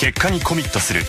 結果にコミットする。